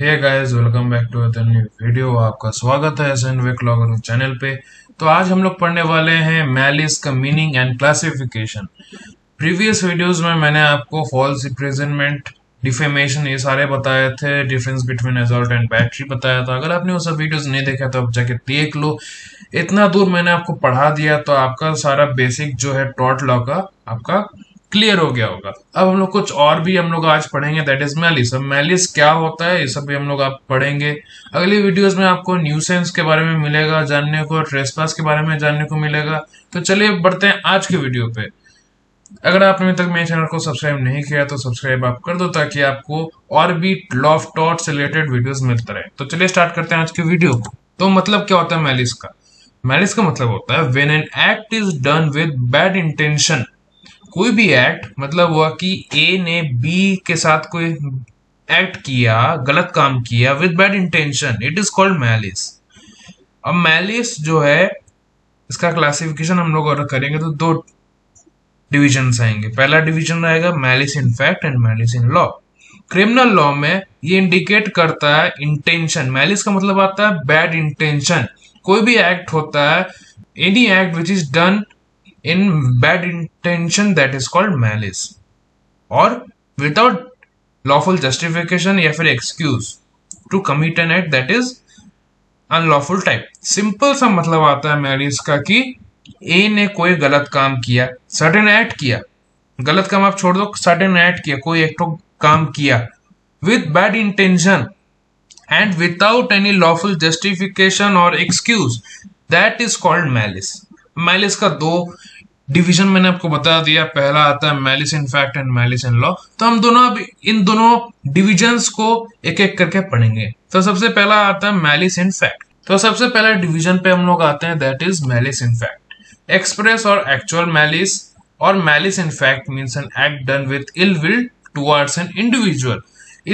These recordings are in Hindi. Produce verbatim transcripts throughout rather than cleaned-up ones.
Hey guys, welcome back to other new video. आपका स्वागत है एसएन वेक लॉगर चैनल पे। तो आज हम लोग पढ़ने वाले हैं मैलिस का meaning and classification. Previous videos में मैंने आपको फॉल्स रिप्रेजेंटमेंट, डिफेमेशन, ये सारे बताए थे। Difference between assault and battery बताया था। अगर आपने वो सब वीडियोस नहीं देखा तो आप जाके देख लो। इतना दूर मैंने आपको पढ़ा दिया तो आपका सारा बेसिक जो है टॉर्ट लॉ का आपका क्लियर हो गया होगा। अब हम लोग कुछ और भी हम लोग आज पढ़ेंगे, दैट इज मैलिस। अब मैलिस क्या होता है ये सब भी हम लोग आप पढ़ेंगे। अगली वीडियोस में आपको न्यूसेंस के बारे में मिलेगा जानने को, ट्रेसपास के बारे में जानने को मिलेगा। तो चलिए बढ़ते हैं आज की वीडियो पे। अगर आपने अभी तक मेरे चैनल को सब्सक्राइब नहीं किया तो सब्सक्राइब आप कर दो ताकि आपको और भी लॉ ऑफ टॉर्ट से रिलेटेड वीडियोज मिलते रहे। तो चलिए स्टार्ट करते हैं आज की वीडियो को। तो मतलब क्या होता है मैलिस का? मैलिस का मतलब होता है when an act is done with bad intention. कोई भी एक्ट, मतलब हुआ कि ए ने बी के साथ कोई एक्ट किया, गलत काम किया with bad intention, it is called malice. अब मैलिस जो है इसका क्लासिफिकेशन हम लोग और करेंगे तो दो डिवीजन आएंगे। पहला डिवीजन रहेगा malice in fact and malice in law. Criminal law में ये इंडिकेट करता है इंटेंशन। मैलिस का मतलब आता है बैड इंटेंशन। कोई भी एक्ट होता है, any act which is done in bad intention, that is called malice, or without lawful justification या फिर excuse to commit an act, that is unlawful type। Simple सा मतलब आता है malice का कि A ने कोई गलत काम किया, certain act किया, गलत काम आप छोड़ दो, certain act किया, कोई एक तो काम किया with bad intention and without any lawful justification or excuse, that is called malice। Malice का दो डिवीजन मैंने आपको बता दिया। पहला आता है malice in fact and malice in law. तो हम दोनों अब इन दोनों डिविजन्स को एक एक करके पढ़ेंगे। तो सबसे पहला आता है मैलिस इन फैक्ट। तो सबसे पहला डिवीजन पे हम लोग आते हैं, that is malice in fact. Express और एक्चुअल मैलिस और malice in fact means an act done with ill will towards an individual.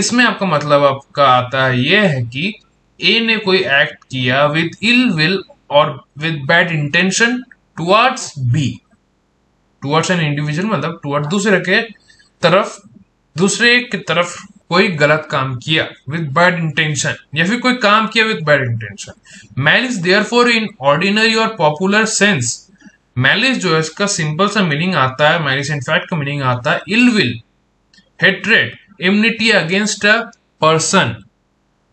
इसमें आपका मतलब आपका आता है ये है कि ए ने कोई एक्ट किया विद इल विल और with bad intention towards B, towards an individual, मतलब टुवर्ड दूसरे के तरफ, दूसरे की तरफ कोई गलत काम किया विद बैड इंटेंशन या फिर कोई काम किया with bad intention. Malice therefore in ordinary और पॉपुलर सेंस, मैलिस जो है इसका सिंपल सा मीनिंग आता है, मैलिस इन फैक्ट का मीनिंग आता है ill will, hatred, enmity against a person.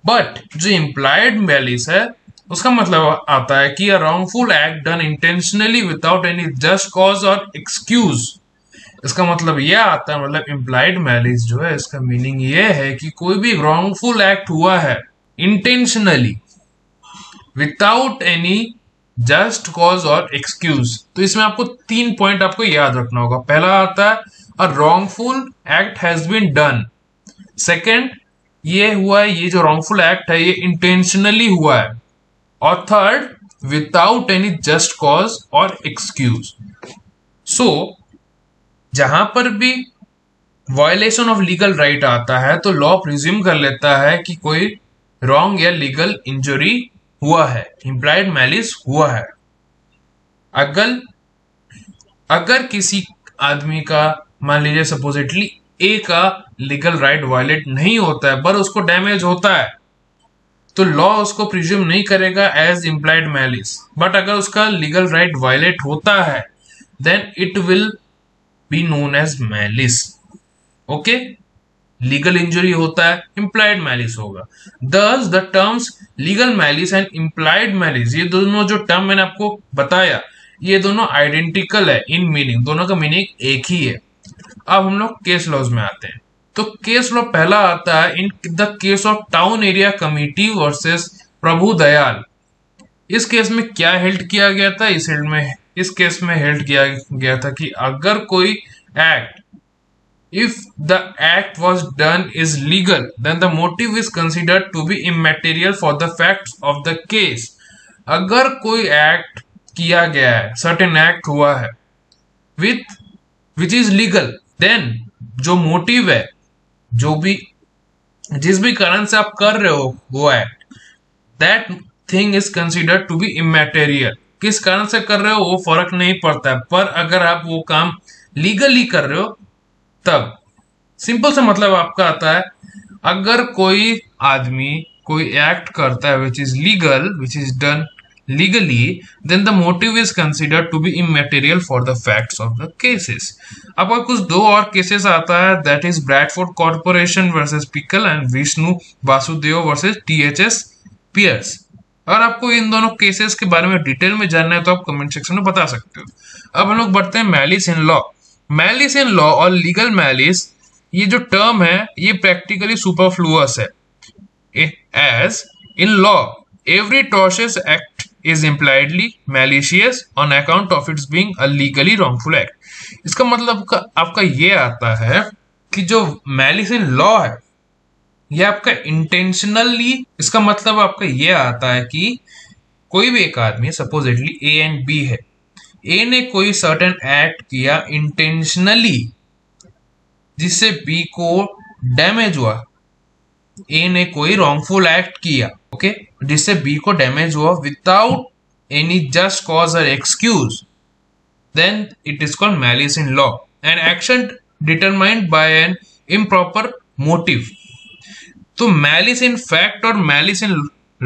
But जो इम्प्लाइड मैलिस है उसका मतलब आता है कि a wrongful act done intentionally without any just cause और एक्सक्यूज। इसका मतलब यह आता है, मतलब इम्प्लाइड मैलिस जो है इसका मीनिंग यह है कि कोई भी रॉन्गफुल एक्ट हुआ है intentionally without any just cause और एक्सक्यूज। तो इसमें आपको तीन पॉइंट आपको याद रखना होगा। पहला आता है a wrongful act has been done. Second, ये हुआ है, ये जो रॉन्गफुल एक्ट है ये इंटेंशनली हुआ है। और third, without any just cause और एक्सक्यूज। सो जहां पर भी वायलेशन ऑफ लीगल राइट आता है तो लॉ प्रिज्यूम कर लेता है कि कोई रॉन्ग या लीगल इंजरी हुआ है, इम्प्लाइड मैलिस हुआ है। अगर अगर किसी आदमी का, मान लीजिए सपोजिटली ए का लीगल राइट वायलेट नहीं होता है पर उसको डैमेज होता है तो लॉ उसको प्रिज्यूम नहीं करेगा एज इम्प्लाइड मैलिस। बट अगर उसका लीगल राइट वायलेट होता है then it will be known as malice. Okay, legal injury होता है, इम्प्लाइड मैलिस होगा। Thus the terms legal malice and implied malice, ये दोनों जो टर्म मैंने आपको बताया ये दोनों आइडेंटिकल है इन मीनिंग, दोनों का मीनिंग एक ही है। अब हम लोग केस लॉज में आते हैं। तो केस लॉ पहला आता है in the case of town area committee versus Prabhu Dayal. इस केस में क्या हेल्ड किया गया था? इस हेल्ड में इस केस में हेल्ड किया गया था कि अगर कोई act, if the act was done is legal then the motive is considered to be immaterial for the facts of the case. अगर कोई एक्ट किया गया है, सर्टेन एक्ट हुआ है with which is legal, then जो मोटिव है, जो भी जिस भी कारण से आप कर रहे हो वो act, that thing is considered to be immaterial. किस कारण से कर रहे हो वो फर्क नहीं पड़ता है, पर अगर आप वो काम लीगली कर रहे हो तब। सिंपल सा मतलब आपका आता है अगर कोई आदमी कोई एक्ट करता है which is legal which is done legally, then the motive is considered to be immaterial for the facts of the cases. आपका कुछ दो और केसेस आता है, that is Bradford Corporation versus Pickle and Vishnu Vasudev versus T H S Pierce. अगर आपको इन दोनों केसेस के बारे में डिटेल में जानना है तो आप कमेंट सेक्शन में बता सकते हो. अब हम लोग बढ़ते हैं malice in law. malice in law और legal malice, ये जो टर्म है ये प्रैक्टिकली सुपरफ्लुअस है. As in law, every tortious act is impliedly malicious on account of its being a legally wrongful act. इसका मतलब का, आपका ये आता है कि जो malice in law है ये आपका intentionally, इसका मतलब आपका ये आता है कि कोई भी एक आदमी supposedly A and B है, A ने कोई certain act किया intentionally जिससे B को damage हुआ. A ने कोई wrongful act किया ओके okay? जिससे B को डैमेज हुआ विदाउट एनी जस्ट कॉज और excuse, then it is called malice in law. An action determined by an improper motive. तो मैलिस इन फैक्ट और मैलिस इन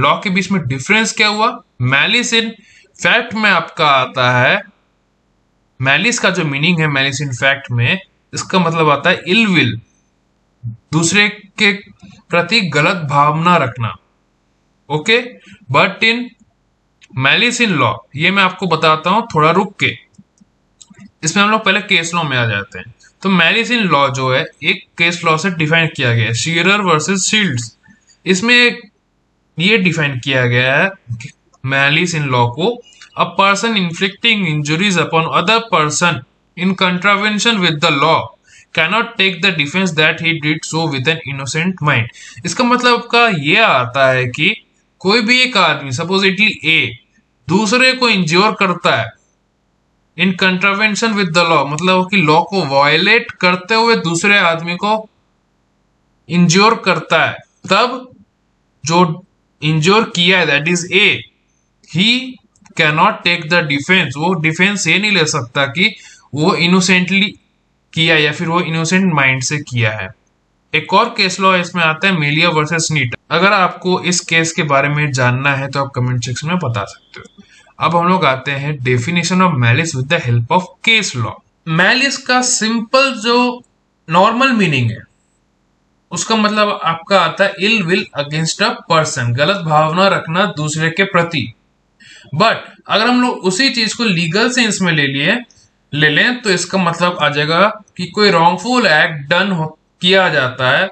लॉ के बीच में डिफरेंस क्या हुआ? मैलिस इन फैक्ट में आपका आता है, मैलिस का जो मीनिंग है मैलिस इन फैक्ट में, इसका मतलब आता है इल विल, दूसरे के प्रति गलत भावना रखना okay. But in malice in law, ये मैं आपको बताता हूं थोड़ा रुक के, इसमें हम लोग पहले केस लॉ में आ जाते हैं. तो मैलिस इन लॉ जो है एक केस लॉ से डिफाइन किया गया है, शेरर वर्सेस शील्ड्स. इसमें ये डिफाइन किया गया है मैलिस इन लॉ को, a person inflicting injuries upon other person in contravention with the law cannot take the defense that he did so with an innocent mind. इसका मतलब आपका ये आता है कि कोई भी एक आदमी supposedly A दूसरे को इंज्योर करता है in contravention with the law, मतलब कि लॉ को वायलेट करते हुए दूसरे आदमी को इंज्योर करता है, तब जो इंज्योर किया है that is A, he cannot take the defense. वो डिफेंस ये नहीं ले सकता कि वो इनोसेंटली किया या फिर वो इनोसेंट माइंड से किया है. एक और केस लॉ इसमें आता है मेलिया वर्सेस नीटा. अगर आपको इस केस के बारे में जानना है तो आप कमेंट सेक्शन में बता सकते हो. अब हम लोग आते हैं definition of malice with the help of case law. Malice का सिंपल जो नॉर्मल मीनिंग है उसका मतलब आपका आता है ill will against a person, गलत भावना रखना दूसरे के प्रति. बट अगर हम लोग उसी चीज को लीगल सेंस में ले लिए ले लें तो इसका मतलब आ जाएगा कि कोई रॉन्गफुल एक्ट डन हो किया जाता है.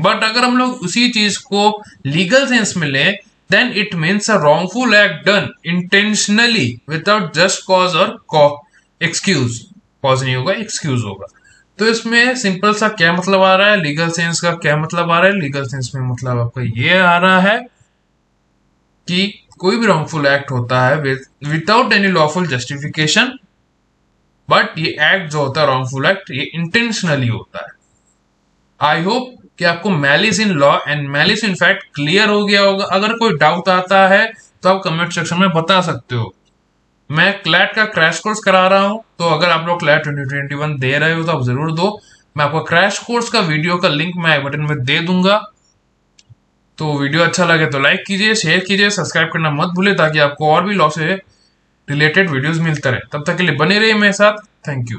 बट अगर हम लोग उसी चीज को लीगल सेंस में लें then it means a wrongful act done intentionally without just cause और एक्सक्यूज. कॉज नहीं होगा, एक्सक्यूज होगा. तो इसमें सिंपल सा क्या मतलब आ रहा है, लीगल सेंस का क्या मतलब आ रहा है? लीगल सेंस में मतलब आपका ये आ रहा है कि कोई भी रॉन्गफुल एक्ट होता है without any lawful justification, but ये एक्ट जो होता है रॉन्गफुल एक्ट ये इंटेंशनली होता है. आई होप कि आपको malice in law and malice in fact clear हो गया होगा. अगर कोई डाउट आता है तो आप कमेंट सेक्शन में बता सकते हो. मैं क्लैट का क्रैश कोर्स करा रहा हूं, तो अगर आप लोग क्लैट ट्वेंटी ट्वेंटी वन दे रहे हो तो आप जरूर दो. मैं आपका क्रैश कोर्स का वीडियो का लिंक मैं आई बटन में दे दूंगा. तो वीडियो अच्छा लगे तो लाइक कीजिए, शेयर कीजिए, सब्सक्राइब करना मत भूले ताकि आपको और भी लॉ से रिलेटेड वीडियोस मिलते रहे. तब तक के लिए बने रहिए मेरे साथ. Thank you.